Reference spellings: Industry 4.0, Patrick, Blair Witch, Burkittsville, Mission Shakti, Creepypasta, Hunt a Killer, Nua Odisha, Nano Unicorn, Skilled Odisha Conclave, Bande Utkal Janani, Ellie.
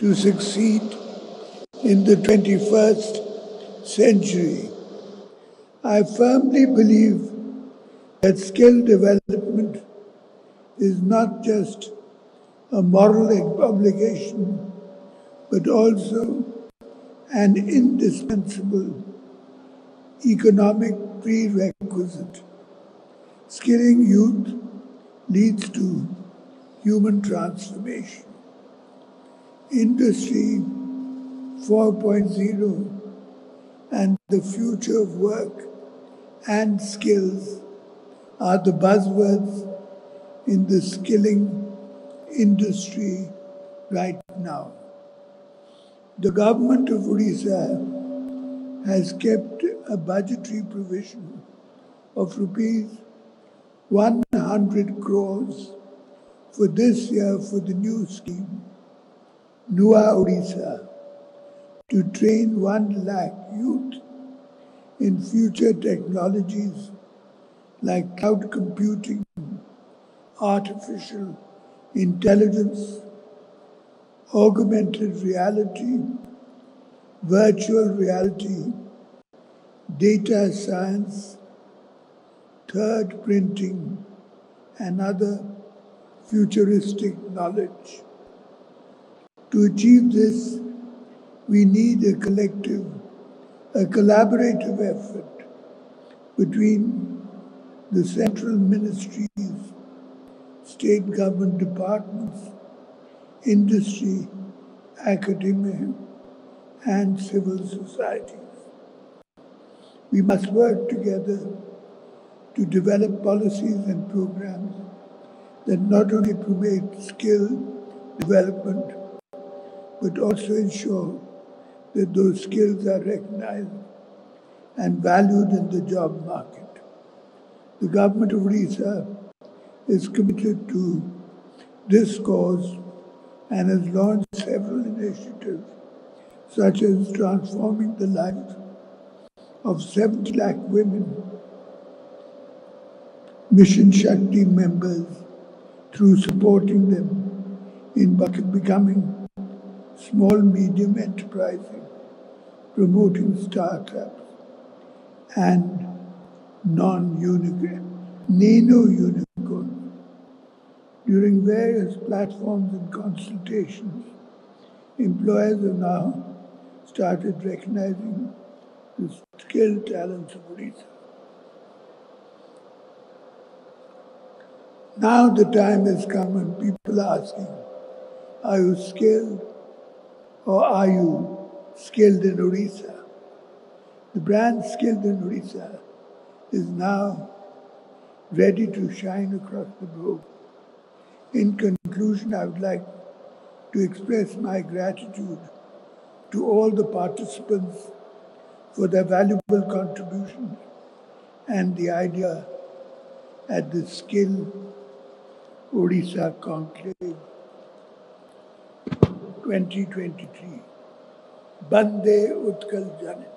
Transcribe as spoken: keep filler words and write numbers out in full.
to succeed in the twenty-first century. I firmly believe that skill development is not just a moral obligation, but also an indispensable economic prerequisite. Skilling youth leads to human transformation. Industry four point oh and the future of work and skills are the buzzwords in the skilling industry right now. The government of Odisha has kept a budgetary provision of rupees one hundred crores for this year for the new scheme, Nua Odisha, to train one lakh youth in future technologies like cloud computing, artificial intelligence, augmented reality, virtual reality, data science, third printing, and other futuristic knowledge. To achieve this, we need a collective, a collaborative effort between the central ministries, state government departments, industry, academia, and civil societies. We must work together to develop policies and programs that not only promote skill development, but also ensure that those skills are recognized and valued in the job market. The government of Odisha is committed to this cause and has launched several initiatives, such as transforming the lives of seventy lakh women, Mission Shakti members, through supporting them in becoming small, medium enterprises, promoting startups, and non-unicorn, Nano Unicorn. During various platforms and consultations, employers have now started recognizing the skilled talents of Odisha. Now the time has come and people are asking, are you skilled or are you skilled in Odisha? The brand Skilled in Odisha is now ready to shine across the globe. In conclusion, I would like to express my gratitude to all the participants for their valuable contribution and the idea at the Skilled Odisha Conclave twenty twenty-three. Bande Utkal Janani.